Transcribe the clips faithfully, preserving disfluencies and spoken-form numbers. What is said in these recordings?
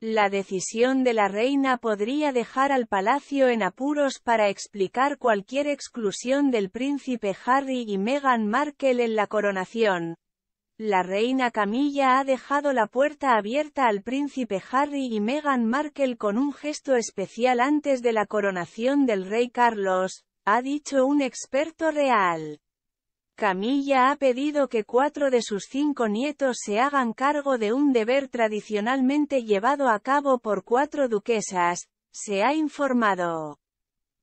La decisión de la reina podría dejar al palacio en apuros para explicar cualquier exclusión del príncipe Harry y Meghan Markle en la coronación. La reina Camilla ha dejado la puerta abierta al príncipe Harry y Meghan Markle con un gesto especial antes de la coronación del rey Carlos, ha dicho un experto real. Camilla ha pedido que cuatro de sus cinco nietos se hagan cargo de un deber tradicionalmente llevado a cabo por cuatro duquesas, se ha informado.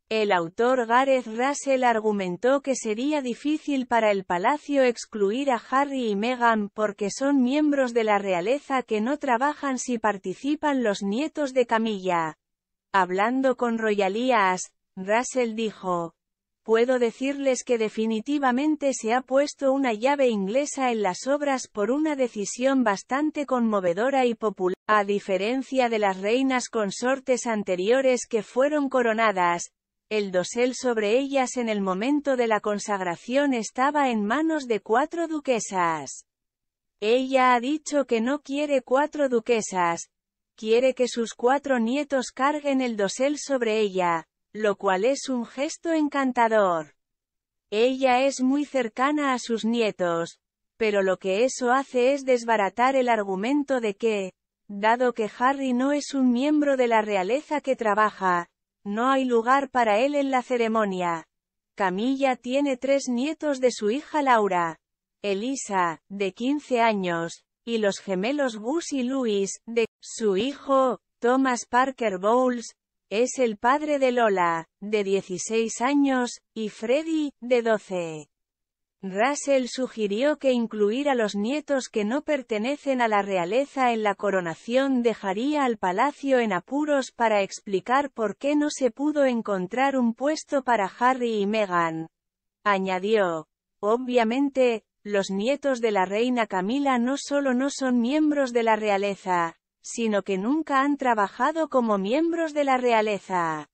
El autor Gareth Russell argumentó que sería difícil para el palacio excluir a Harry y Meghan porque son miembros de la realeza que no trabajan si participan los nietos de Camilla. Hablando con Royalías, Russell dijo: "Puedo decirles que definitivamente se ha puesto una llave inglesa en las obras por una decisión bastante conmovedora y popular. A diferencia de las reinas consortes anteriores que fueron coronadas, el dosel sobre ellas en el momento de la consagración estaba en manos de cuatro duquesas. Ella ha dicho que no quiere cuatro duquesas, quiere que sus cuatro nietos carguen el dosel sobre ella, lo cual es un gesto encantador. Ella es muy cercana a sus nietos, pero lo que eso hace es desbaratar el argumento de que, dado que Harry no es un miembro de la realeza que trabaja, no hay lugar para él en la ceremonia". Camilla tiene tres nietos de su hija Laura, Elisa, de quince años, y los gemelos Gus y Louis, de su hijo, Thomas Parker Bowles, es el padre de Lola, de dieciséis años, y Freddy, de doce. Russell sugirió que incluir a los nietos que no pertenecen a la realeza en la coronación dejaría al palacio en apuros para explicar por qué no se pudo encontrar un puesto para Harry y Meghan. Añadió: "Obviamente, los nietos de la reina Camilla no solo no son miembros de la realeza, sino que nunca han trabajado como miembros de la realeza.